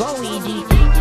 Go easy.